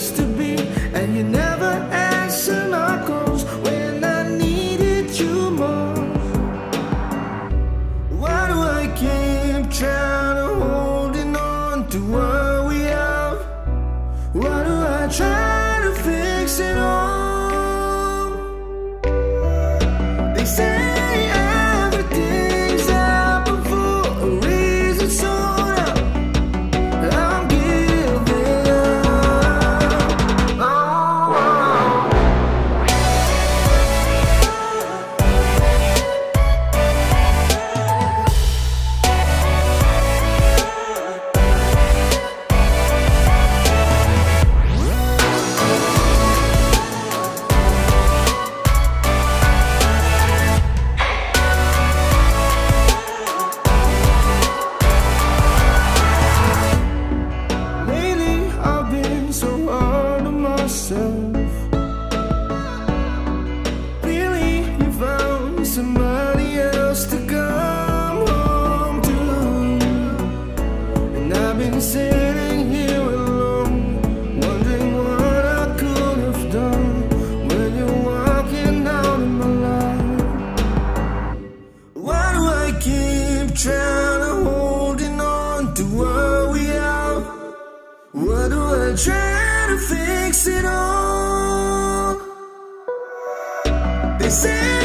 used to be, and you never answer my calls when I needed you more. Why do I keep trying to holding on to what we have? Why do I try to fix it all? They say somebody else to come home to, and I've been sitting here alone, wondering what I could have done when you're walking out of my life. Why do I keep trying to holding on to what we have? Why do I try to fix it all? They say